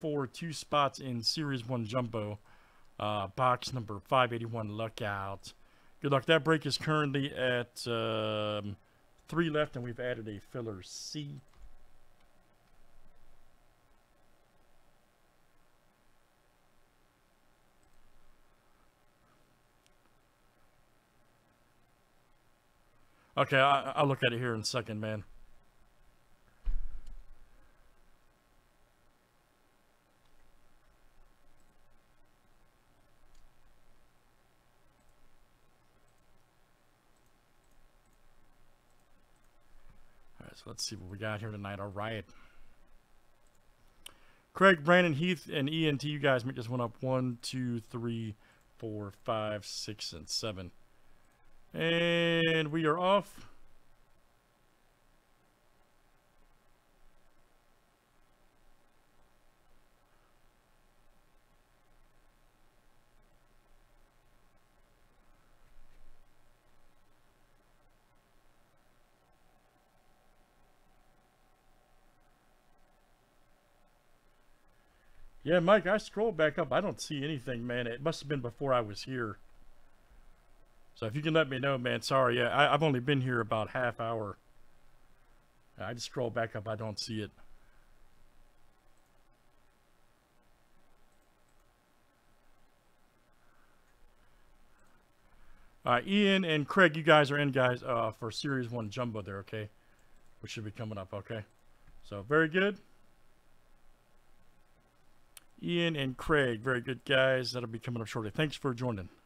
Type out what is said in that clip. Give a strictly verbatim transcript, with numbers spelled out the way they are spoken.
for two spots in Series one Jumbo, uh, box number five eighty-one. Luck out. Good luck. That break is currently at um, three left, and we've added a filler C. Okay, I, I'll look at it here in a second, man. All right, so let's see what we got here tonight. All right. Craig, Brandon, Heath, and E N T, you guys make this one up. One, two, three, four, five, six, and seven. And we are off. Yeah, Mike, I scrolled back up. I don't see anything, man. It must have been before I was here. So if you can let me know, man, sorry. Yeah, I, I've only been here about half hour. I just scroll back up. I don't see it. All right, Ian and Craig, you guys are in, guys, uh, for Series one Jumbo there, okay? Which should be coming up, okay? So very good. Ian and Craig, very good, guys. That'll be coming up shortly. Thanks for joining.